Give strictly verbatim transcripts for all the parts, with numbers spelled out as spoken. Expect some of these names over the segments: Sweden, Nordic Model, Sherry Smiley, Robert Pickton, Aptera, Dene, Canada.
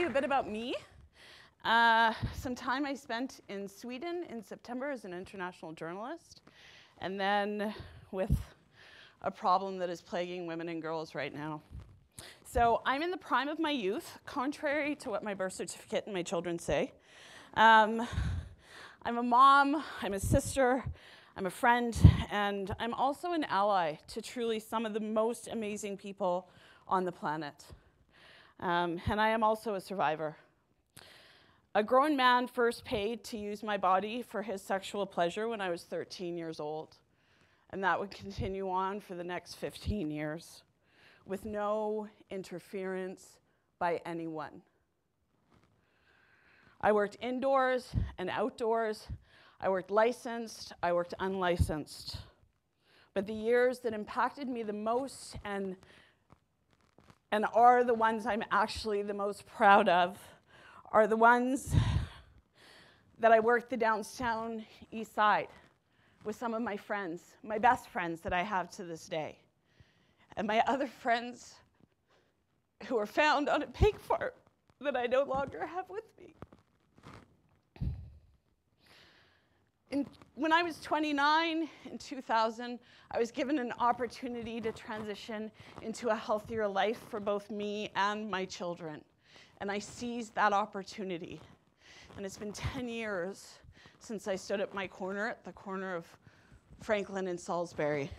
you a bit about me. Uh, some time I spent in Sweden in September as an international journalist, and then with a problem that is plaguing women and girls right now. So I'm in the prime of my youth, contrary to what my birth certificate and my children say. Um, I'm a mom, I'm a sister, I'm a friend, and I'm also an ally to truly some of the most amazing people on the planet. Um, and I am also a survivor. A grown man first paid to use my body for his sexual pleasure when I was thirteen years old. And that would continue on for the next fifteen years with no interference by anyone. I worked indoors and outdoors. I worked licensed, I worked unlicensed. But the years that impacted me the most and, and are the ones I'm actually the most proud of are the ones that I worked the downtown east side with some of my friends, my best friends that I have to this day, and my other friends who were found on a pig farm that I no longer have with me. In, when I was twenty-nine, in two thousand, I was given an opportunity to transition into a healthier life for both me and my children. And I seized that opportunity. And it's been ten years since I stood at my corner, at the corner of Franklin and Salisbury.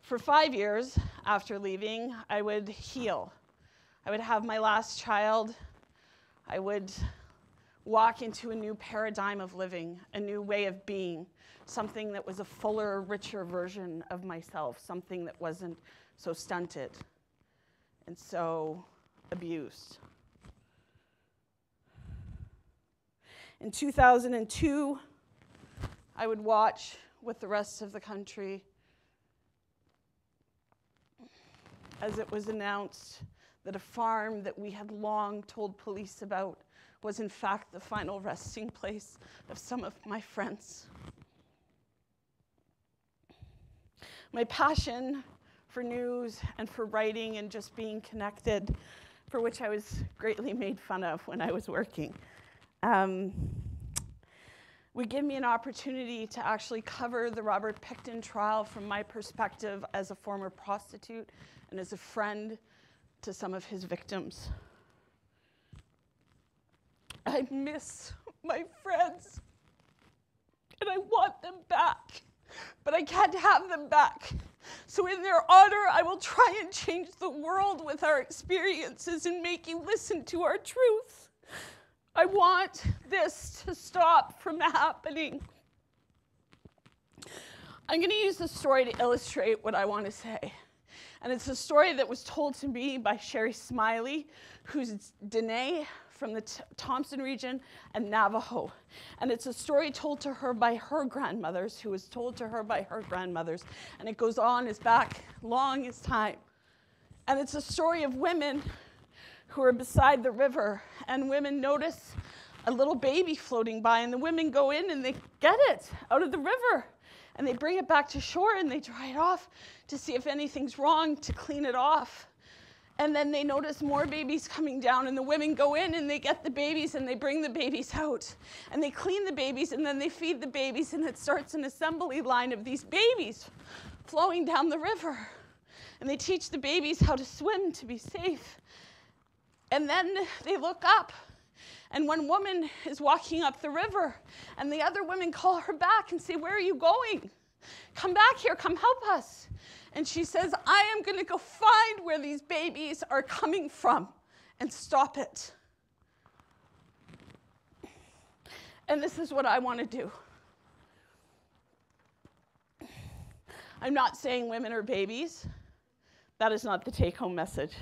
For five years after leaving, I would heal. I would have my last child. I would walk into a new paradigm of living, a new way of being, something that was a fuller, richer version of myself, something that wasn't so stunted and so abused. In two thousand two, I would watch with the rest of the country as it was announced that a farm that we had long told police about was in fact the final resting place of some of my friends. My passion for news and for writing and just being connected, for which I was greatly made fun of when I was working, um, would give me an opportunity to actually cover the Robert Pickton trial from my perspective as a former prostitute and as a friend to some of his victims. I miss my friends, and I want them back, but I can't have them back. So in their honor, I will try and change the world with our experiences and make you listen to our truth. I want this to stop from happening. I'm going to use this story to illustrate what I want to say. And it's a story that was told to me by Sherry Smiley, who's Dene, from the Thompson region and Navajo. And it's a story told to her by her grandmothers, who was told to her by her grandmothers. And it goes on as back long as time. And it's a story of women who are beside the river, and women notice a little baby floating by, and the women go in and they get it out of the river. And they bring it back to shore and they dry it off to see if anything's wrong, to clean it off. And then they notice more babies coming down, and the women go in and they get the babies and they bring the babies out. And they clean the babies and then they feed the babies, and it starts an assembly line of these babies flowing down the river. And they teach the babies how to swim to be safe. And then they look up, and one woman is walking up the river, and the other women call her back and say, "Where are you going? Come back here, come help us." And she says, "I am going to go find where these babies are coming from and stop it." And this is what I want to do. I'm not saying women are babies. That is not the take-home message.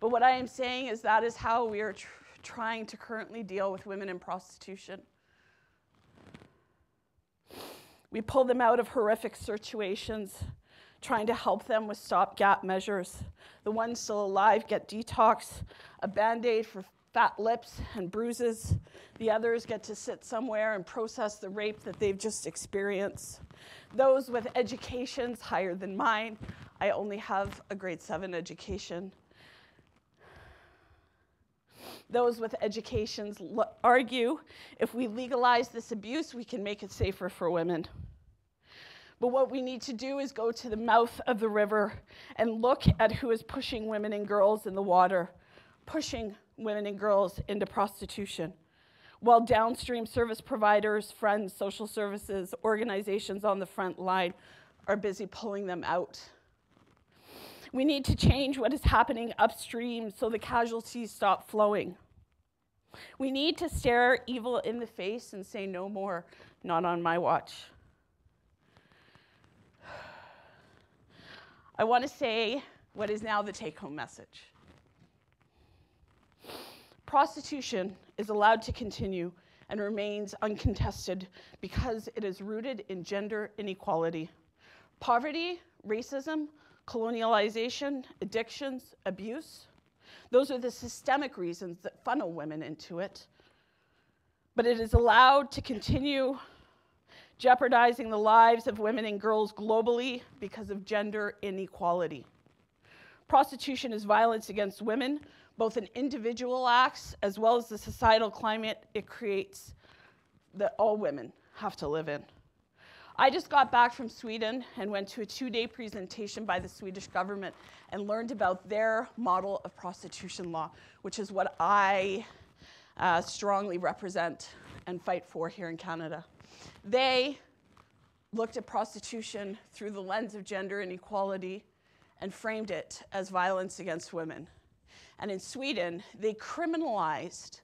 But what I am saying is that is how we are tr- trying to currently deal with women in prostitution. We pull them out of horrific situations, trying to help them with stopgap measures. The ones still alive get detox, a Band-Aid for fat lips and bruises. The others get to sit somewhere and process the rape that they've just experienced. Those with educations higher than mine. I only have a grade seven education. Those with educations argue, if we legalize this abuse, we can make it safer for women. But what we need to do is go to the mouth of the river and look at who is pushing women and girls in the water, pushing women and girls into prostitution. While downstream service providers, friends, social services, organizations on the front line are busy pulling them out. We need to change what is happening upstream so the casualties stop flowing. We need to stare evil in the face and say no more, not on my watch. I want to say what is now the take-home message. Prostitution is allowed to continue and remains uncontested because it is rooted in gender inequality. Poverty, racism, colonialization, addictions, abuse, those are the systemic reasons that funnel women into it. But it is allowed to continue jeopardizing the lives of women and girls globally because of gender inequality. Prostitution is violence against women, both in individual acts as well as the societal climate it creates that all women have to live in. I just got back from Sweden and went to a two-day presentation by the Swedish government and learned about their model of prostitution law, which is what I uh, strongly represent and fight for here in Canada. They looked at prostitution through the lens of gender inequality and framed it as violence against women. And in Sweden, they criminalized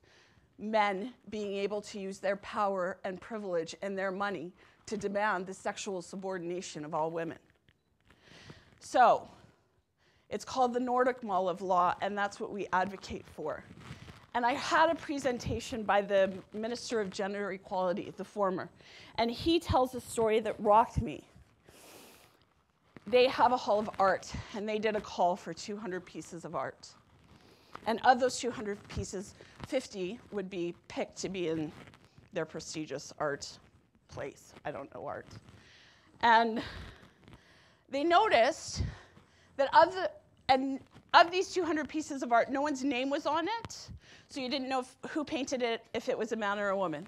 men being able to use their power and privilege and their money to demand the sexual subordination of all women. So it's called the Nordic Model of law, and that's what we advocate for. And I had a presentation by the Minister of Gender Equality, the former, and he tells a story that rocked me. They have a hall of art, and they did a call for two hundred pieces of art. And of those two hundred pieces, fifty would be picked to be in their prestigious art place. I don't know art. And they noticed that of the, and of these two hundred pieces of art, no one's name was on it, so you didn't know if, who painted it, if it was a man or a woman.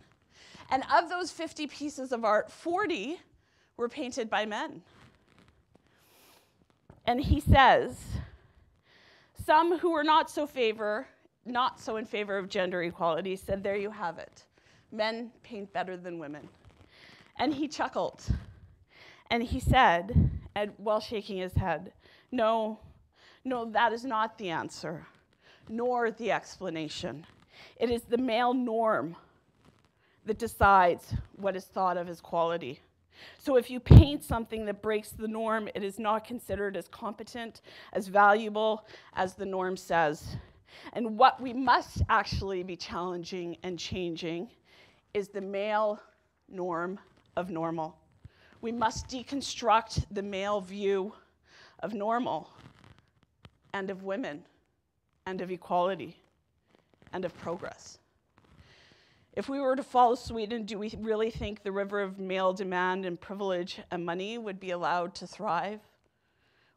And of those fifty pieces of art, forty were painted by men. And he says, some who were not so favor, not so in favor of gender equality said, there you have it. Men paint better than women. And he chuckled. And he said, and while shaking his head, no, No, that is not the answer, nor the explanation. It is the male norm that decides what is thought of as quality. So if you paint something that breaks the norm, it is not considered as competent, as valuable as the norm says. And what we must actually be challenging and changing is the male norm of normal. We must deconstruct the male view of normal, and of women, and of equality, and of progress. If we were to follow Sweden, do we really think the river of male demand and privilege and money would be allowed to thrive?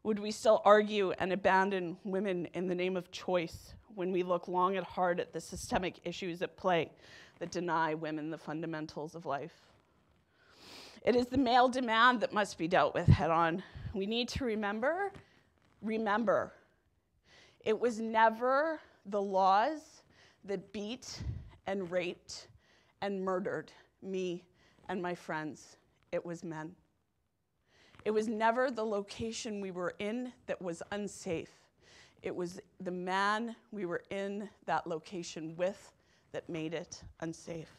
Would we still argue and abandon women in the name of choice when we look long and hard at the systemic issues at play that deny women the fundamentals of life? It is the male demand that must be dealt with head on. We need to remember, remember, it was never the laws that beat and raped and murdered me and my friends. It was men. It was never the location we were in that was unsafe. It was the man we were in that location with that made it unsafe.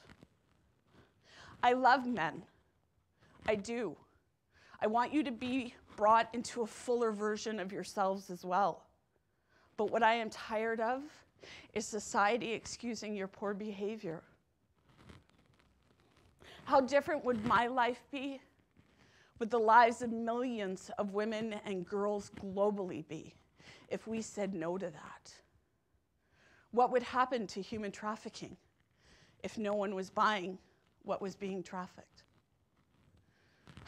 I love men. I do. I want you to be brought into a fuller version of yourselves as well. But what I am tired of is society excusing your poor behavior. How different would my life be? Would the lives of millions of women and girls globally be if we said no to that? What would happen to human trafficking if no one was buying what was being trafficked?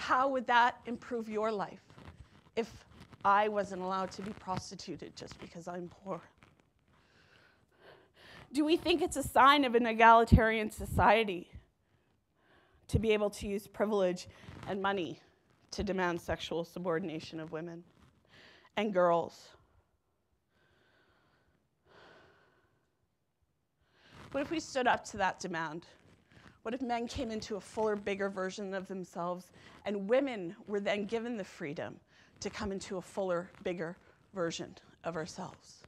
How would that improve your life if I wasn't allowed to be prostituted just because I'm poor? Do we think it's a sign of an egalitarian society to be able to use privilege and money to demand sexual subordination of women and girls? What if we stood up to that demand? What if men came into a fuller, bigger version of themselves, and women were then given the freedom to come into a fuller, bigger version of ourselves?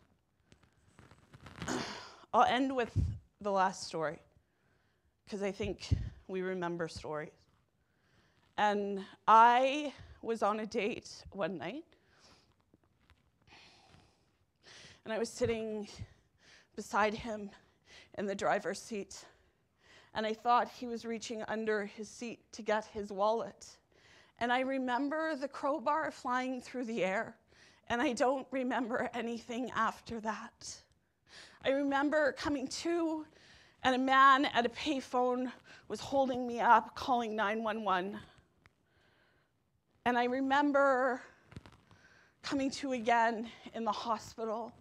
I'll end with the last story, because I think we remember stories. And I was on a date one night, and I was sitting beside him in the driver's seat, and I thought he was reaching under his seat to get his wallet. And I remember the crowbar flying through the air, and I don't remember anything after that. I remember coming to, and a man at a payphone was holding me up, calling nine one one. And I remember coming to again in the hospital.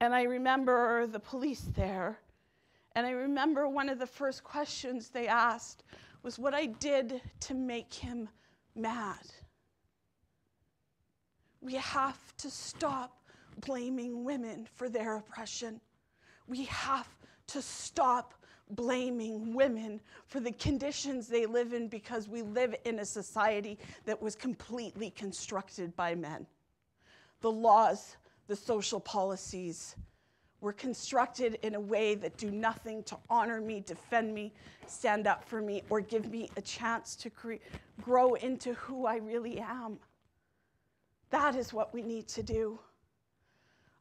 And I remember the police there. And I remember one of the first questions they asked was what I did to make him mad. We have to stop blaming women for their oppression. We have to stop blaming women for the conditions they live in, because we live in a society that was completely constructed by men. The laws, the social policies, were constructed in a way that do nothing to honor me, defend me, stand up for me, or give me a chance to cre- grow into who I really am. That is what we need to do.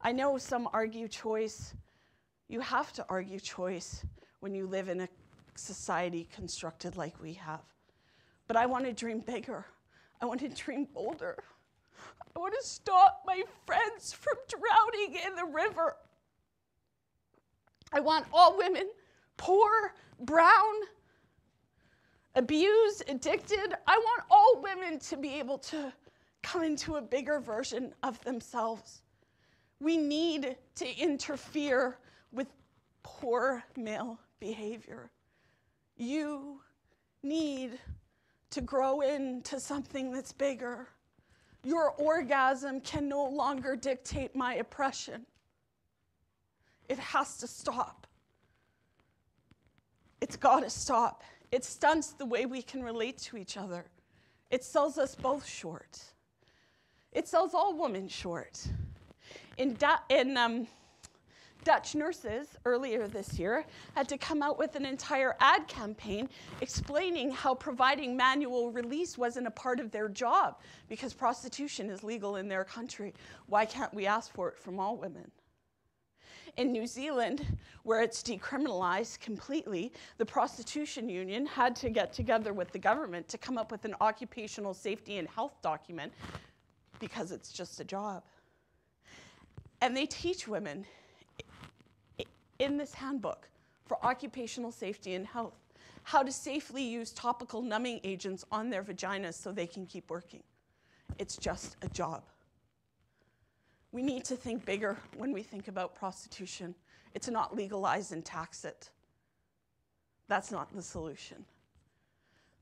I know some argue choice. You have to argue choice when you live in a society constructed like we have. But I want to dream bigger. I want to dream bolder. I want to stop my friends from drowning in the river. I want all women, poor, brown, abused, addicted. I want all women to be able to come into a bigger version of themselves. We need to interfere with poor male behavior. You need to grow into something that's bigger. Your orgasm can no longer dictate my oppression. It has to stop. It's got to stop. It stunts the way we can relate to each other. It sells us both short. It sells all women short. In, du- in um, Dutch nurses earlier this year had to come out with an entire ad campaign explaining how providing manual release wasn't a part of their job because prostitution is legal in their country. Why can't we ask for it from all women? In New Zealand, where it's decriminalized completely, the prostitution union had to get together with the government to come up with an occupational safety and health document because it's just a job. And they teach women in this handbook for occupational safety and health how to safely use topical numbing agents on their vaginas so they can keep working. It's just a job. We need to think bigger when we think about prostitution. It's not legalize and tax it. That's not the solution.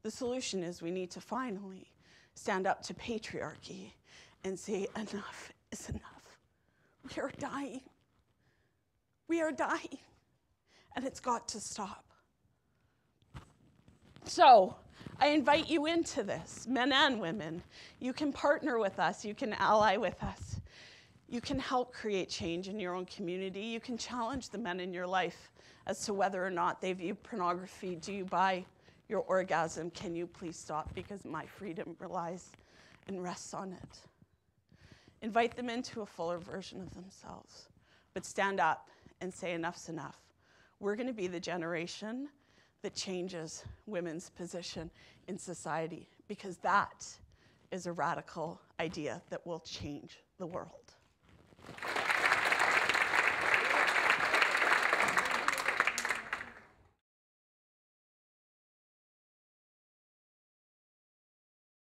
The solution is we need to finally stand up to patriarchy and say enough is enough. We are dying. We are dying. And it's got to stop. So, I invite you into this, men and women. You can partner with us. You can ally with us. You can help create change in your own community. You can challenge the men in your life as to whether or not they view pornography. Do you buy your orgasm? Can you please stop? Because my freedom relies and rests on it. Invite them into a fuller version of themselves. But stand up and say enough's enough. We're going to be the generation that changes women's position in society, because that is a radical idea that will change the world.